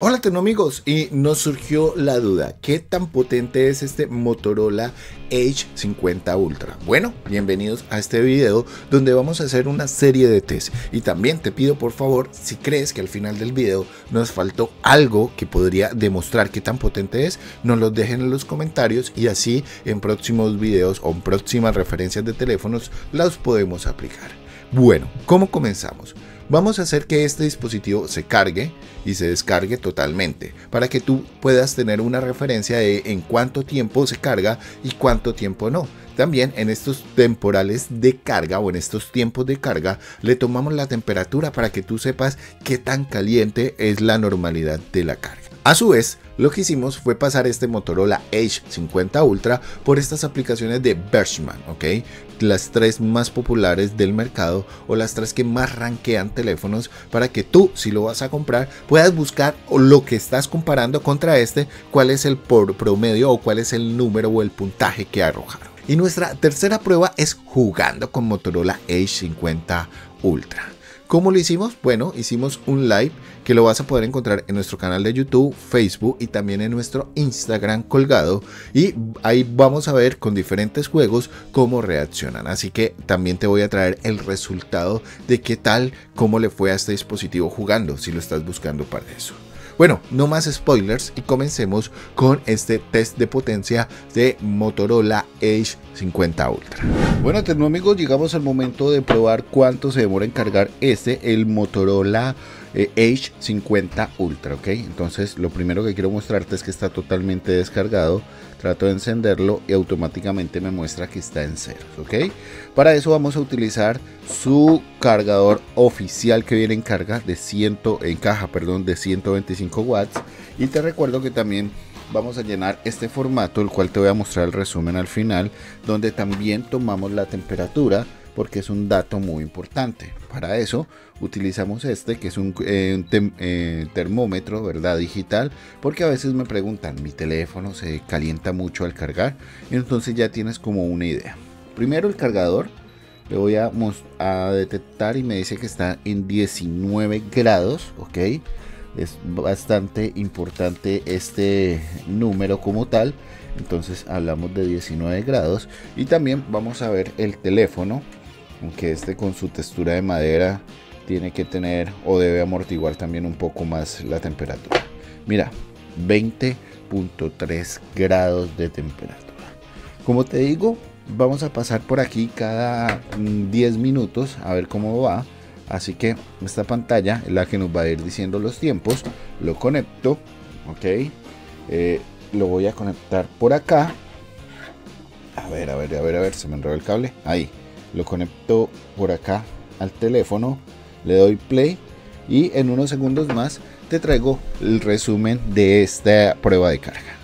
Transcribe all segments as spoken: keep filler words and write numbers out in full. Hola tecnoamigos, y nos surgió la duda, ¿qué tan potente es este Motorola Edge cincuenta Ultra? Bueno, bienvenidos a este video donde vamos a hacer una serie de test, y también te pido por favor, si crees que al final del video nos faltó algo que podría demostrar qué tan potente es, nos lo dejen en los comentarios y así en próximos videos o en próximas referencias de teléfonos las podemos aplicar. Bueno, ¿cómo comenzamos? Vamos a hacer que este dispositivo se cargue y se descargue totalmente para que tú puedas tener una referencia de en cuánto tiempo se carga y cuánto tiempo no. También en estos temporales de carga o en estos tiempos de carga le tomamos la temperatura para que tú sepas qué tan caliente es la normalidad de la carga. A su vez, lo que hicimos fue pasar este Motorola Edge cincuenta Ultra por estas aplicaciones de Benchmark, ¿ok? Las tres más populares del mercado o las tres que más rankean teléfonos para que tú, si lo vas a comprar, puedas buscar lo que estás comparando contra este, cuál es el por promedio o cuál es el número o el puntaje que arrojaron. Y nuestra tercera prueba es jugando con Motorola Edge cincuenta Ultra. ¿Cómo lo hicimos? Bueno, hicimos un live que lo vas a poder encontrar en nuestro canal de YouTube, Facebook y también en nuestro Instagram colgado, y ahí vamos a ver con diferentes juegos cómo reaccionan, así que también te voy a traer el resultado de qué tal, cómo le fue a este dispositivo jugando, si lo estás buscando para eso. Bueno, no más spoilers y comencemos con este test de potencia de Motorola Edge cincuenta Ultra. Bueno, tecnoamigos, llegamos al momento de probar cuánto se demora en cargar este, el Motorola eh, Edge cincuenta Ultra, ¿ok? Entonces, lo primero que quiero mostrarte es que está totalmente descargado. Trato de encenderlo y automáticamente me muestra que está en ceros, ¿ok? Para eso vamos a utilizar su cargador oficial que viene en carga de cien, en caja, perdón, de ciento veinticinco watts. Y te recuerdo que también vamos a llenar este formato, el cual te voy a mostrar el resumen al final, donde también tomamos la temperatura, porque es un dato muy importante. Para eso utilizamos este, que es un, eh, un tem, eh, termómetro, ¿verdad? Digital, porque a veces me preguntan, mi teléfono se calienta mucho al cargar, entonces ya tienes como una idea. Primero el cargador, le voy a, a detectar y me dice que está en diecinueve grados, ¿ok? Es bastante importante este número como tal, entonces hablamos de diecinueve grados. Y también vamos a ver el teléfono, aunque este con su textura de madera tiene que tener o debe amortiguar también un poco más la temperatura. Mira, veinte punto tres grados de temperatura. Como te digo, vamos a pasar por aquí cada diez minutos a ver cómo va. Así que esta pantalla es la que nos va a ir diciendo los tiempos. Lo conecto, ok. Eh, lo voy a conectar por acá. A ver, a ver, a ver, a ver, se me enredó el cable. Ahí. Lo conecto por acá al teléfono, le doy play y en unos segundos más te traigo el resumen de esta prueba de carga.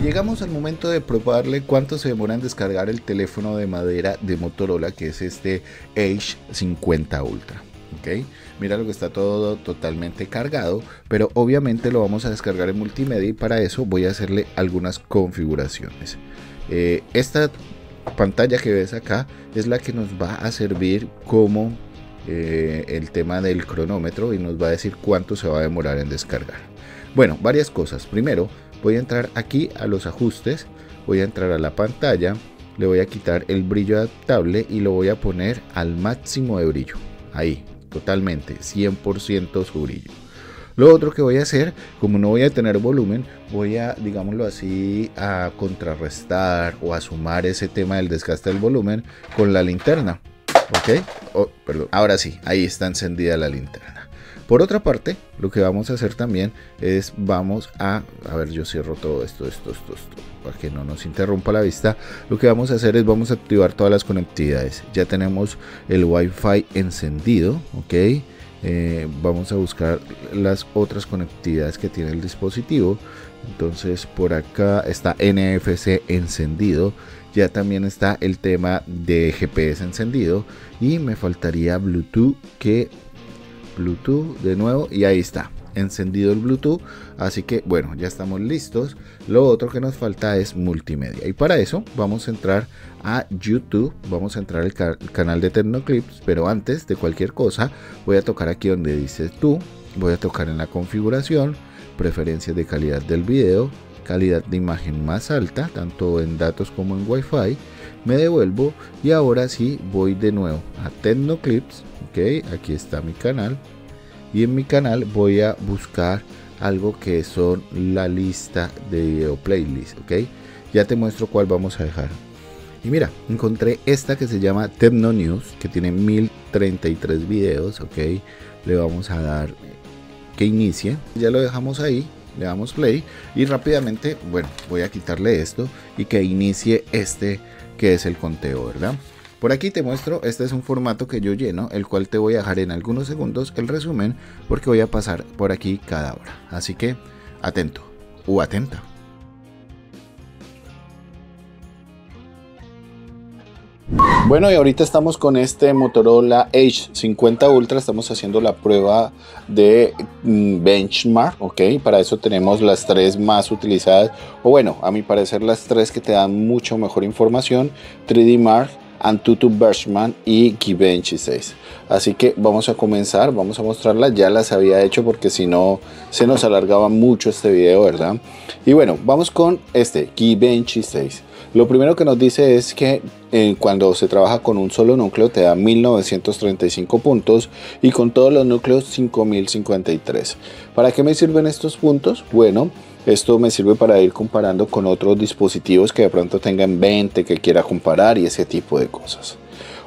Y llegamos al momento de probarle cuánto se demora en descargar el teléfono de madera de Motorola, que es este Edge cincuenta Ultra. Okay. Mira lo que está todo totalmente cargado, pero obviamente lo vamos a descargar en multimedia y para eso voy a hacerle algunas configuraciones. Eh, esta pantalla que ves acá es la que nos va a servir como eh, el tema del cronómetro y nos va a decir cuánto se va a demorar en descargar. Bueno, varias cosas. Primero voy a entrar aquí a los ajustes, voy a entrar a la pantalla, le voy a quitar el brillo adaptable y lo voy a poner al máximo de brillo. Ahí. Totalmente, cien por ciento su brillo. Lo otro que voy a hacer, como no voy a tener volumen, voy a, digámoslo así, a contrarrestar o a sumar ese tema del desgaste del volumen con la linterna. ¿Ok? Oh, perdón. Ahora sí, ahí está encendida la linterna. Por otra parte, lo que vamos a hacer también es, vamos a, a ver, yo cierro todo esto, esto, esto, esto, para que no nos interrumpa la vista. Lo que vamos a hacer es, vamos a activar todas las conectividades. Ya tenemos el Wi-Fi encendido, ok. Eh, vamos a buscar las otras conectividades que tiene el dispositivo. Entonces por acá está N F C encendido, ya también está el tema de G P S encendido y me faltaría Bluetooth, que Bluetooth de nuevo, y ahí está, encendido el Bluetooth, así que bueno, ya estamos listos. Lo otro que nos falta es multimedia, y para eso vamos a entrar a YouTube, vamos a entrar al ca canal de TecnoClips, pero antes de cualquier cosa voy a tocar aquí donde dice tú, voy a tocar en la configuración, preferencias de calidad del video, calidad de imagen más alta, tanto en datos como en Wi-Fi. Me devuelvo y ahora sí voy de nuevo a TecnoClips, ok, aquí está mi canal, y en mi canal voy a buscar algo que son la lista de video playlist, ok, ya te muestro cuál vamos a dejar. Y mira, encontré esta que se llama Tecno News, que tiene mil treinta y tres videos, ok, le vamos a dar que inicie, ya lo dejamos ahí, le damos play y rápidamente, bueno, voy a quitarle esto y que inicie este que es el conteo, ¿verdad? Por aquí te muestro, este es un formato que yo lleno, el cual te voy a dejar en algunos segundos el resumen, porque voy a pasar por aquí cada hora. Así que, atento o atenta. Bueno, y ahorita estamos con este Motorola Edge cincuenta Ultra, estamos haciendo la prueba de benchmark, ok, para eso tenemos las tres más utilizadas, o bueno, a mi parecer las tres que te dan mucho mejor información, tres D Mark, Antutu Benchmark y Givenchy seis. Así que vamos a comenzar, vamos a mostrarlas, ya las había hecho porque si no se nos alargaba mucho este video, ¿verdad? Y bueno, vamos con este, Givenchy seis. Lo primero que nos dice es que eh, cuando se trabaja con un solo núcleo te da mil novecientos treinta y cinco puntos y con todos los núcleos cinco mil cincuenta y tres. ¿Para qué me sirven estos puntos? Bueno, esto me sirve para ir comparando con otros dispositivos que de pronto tengan veinte, que quiera comparar y ese tipo de cosas.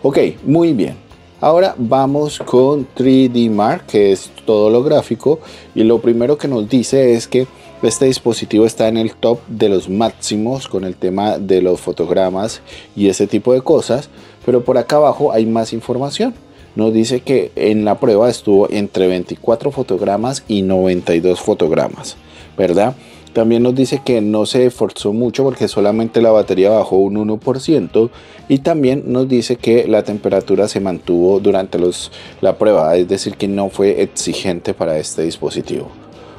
Ok, muy bien. Ahora vamos con tres D Mark, que es todo lo gráfico, y lo primero que nos dice es que este dispositivo está en el top de los máximos con el tema de los fotogramas y ese tipo de cosas, pero por acá abajo hay más información. Nos dice que en la prueba estuvo entre veinticuatro fotogramas y noventa y dos fotogramas, ¿verdad? También nos dice que no se esforzó mucho porque solamente la batería bajó un uno por ciento, y también nos dice que la temperatura se mantuvo durante los, la prueba, es decir que no fue exigente para este dispositivo,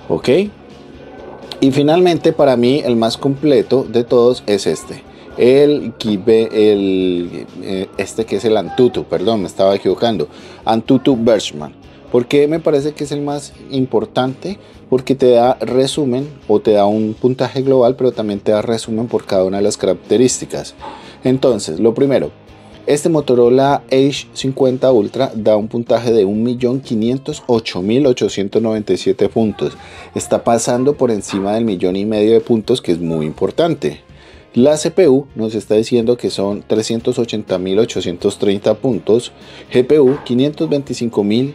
¿ok? Y finalmente, para mí el más completo de todos es este, el, el este que es el Antutu, perdón, me estaba equivocando, Antutu Benchmark. ¿Por qué me parece que es el más importante? Porque te da resumen o te da un puntaje global, pero también te da resumen por cada una de las características. Entonces, lo primero, este Motorola Edge cincuenta Ultra da un puntaje de un millón quinientos ocho mil ochocientos noventa y siete puntos. Está pasando por encima del millón y medio de puntos, que es muy importante. La C P U nos está diciendo que son trescientos ochenta mil ochocientos treinta puntos, G P U quinientos veinticinco mil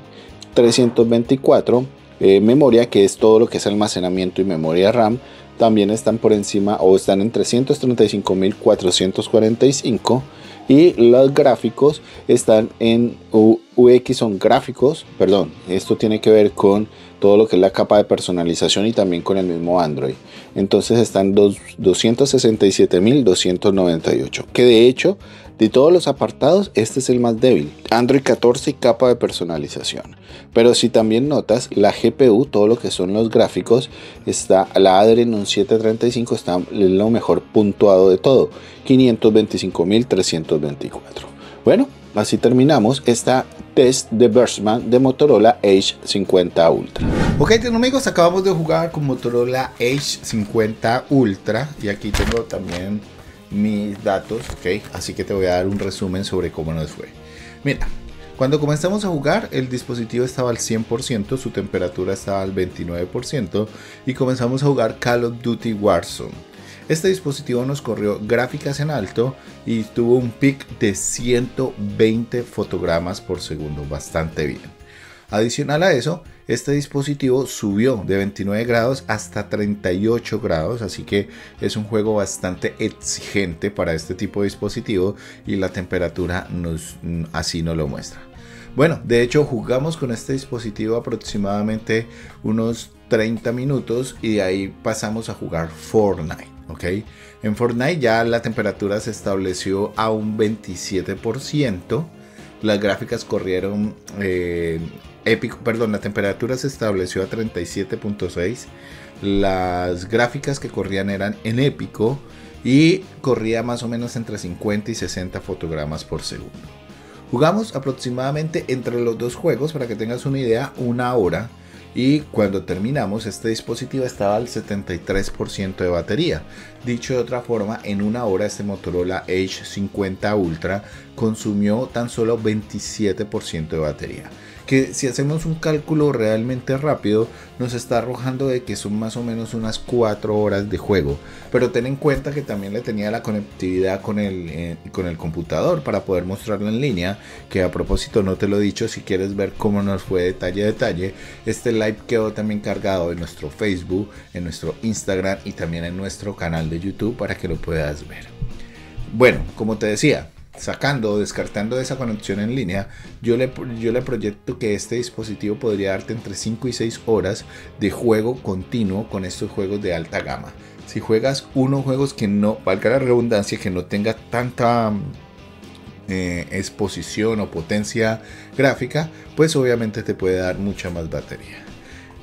trescientos veinticuatro, eh, memoria, que es todo lo que es almacenamiento, y memoria RAM también están por encima o están en trescientos treinta y cinco mil cuatrocientos cuarenta y cinco, y los gráficos están en U X, son gráficos, perdón, esto tiene que ver con todo lo que es la capa de personalización y también con el mismo Android. Entonces están doscientos sesenta y siete mil doscientos noventa y ocho, que de hecho de todos los apartados este es el más débil, Android catorce y capa de personalización. Pero si también notas la G P U, todo lo que son los gráficos, está la Adreno setecientos treinta y cinco, está lo mejor puntuado de todo, quinientos veinticinco mil trescientos veinticuatro. Bueno, así terminamos esta test de Benchmark de Motorola Edge cincuenta Ultra. Ok, amigos, acabamos de jugar con Motorola Edge cincuenta Ultra y aquí tengo también mis datos, ok, así que te voy a dar un resumen sobre cómo nos fue. Mira, cuando comenzamos a jugar el dispositivo estaba al cien por ciento, su temperatura estaba al veintinueve por ciento y comenzamos a jugar Call of Duty Warzone. Este dispositivo nos corrió gráficas en alto y tuvo un pic de ciento veinte fotogramas por segundo, bastante bien. Adicional a eso, este dispositivo subió de veintinueve grados hasta treinta y ocho grados, así que es un juego bastante exigente para este tipo de dispositivo y la temperatura nos, así nos lo muestra. Bueno, de hecho jugamos con este dispositivo aproximadamente unos treinta minutos y de ahí pasamos a jugar Fortnite. Ok, en Fortnite ya la temperatura se estableció a un veintisiete por ciento, las gráficas corrieron eh, Epic, perdón, la temperatura se estableció a treinta y siete punto seis, las gráficas que corrían eran en épico y corría más o menos entre cincuenta y sesenta fotogramas por segundo. Jugamos aproximadamente entre los dos juegos, para que tengas una idea, una hora, y cuando terminamos este dispositivo estaba al setenta y tres por ciento de batería. Dicho de otra forma, en una hora este Motorola Edge cincuenta Ultra consumió tan solo veintisiete por ciento de batería, que si hacemos un cálculo realmente rápido nos está arrojando de que son más o menos unas cuatro horas de juego. Pero ten en cuenta que también le tenía la conectividad con el, eh, con el computador para poder mostrarlo en línea, que a propósito no te lo he dicho, si quieres ver cómo nos fue detalle a detalle, este live quedó también cargado en nuestro Facebook, en nuestro Instagram y también en nuestro canal de YouTube para que lo puedas ver. Bueno, como te decía, sacando o descartando esa conexión en línea, yo le, yo le proyecto que este dispositivo podría darte entre cinco y seis horas de juego continuo con estos juegos de alta gama. Si juegas unos juegos que no, valga la redundancia, que no tenga tanta eh, exposición o potencia gráfica, pues obviamente te puede dar mucha más batería.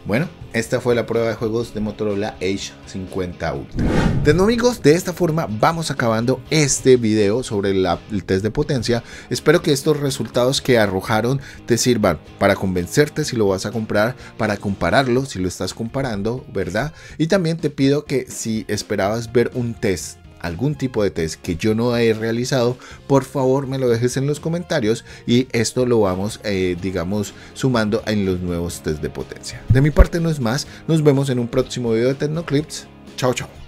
Bueno, esta fue la prueba de juegos de Motorola Edge cincuenta Ultra. Entonces, amigos, de esta forma vamos acabando este video sobre la, el test de potencia. Espero que estos resultados que arrojaron te sirvan para convencerte si lo vas a comprar, para compararlo si lo estás comparando, ¿verdad? Y también te pido que si esperabas ver un test, algún tipo de test que yo no he realizado, por favor me lo dejes en los comentarios y esto lo vamos eh, digamos sumando en los nuevos test de potencia. De mi parte no es más, nos vemos en un próximo video de TecnoClips. Chao chao.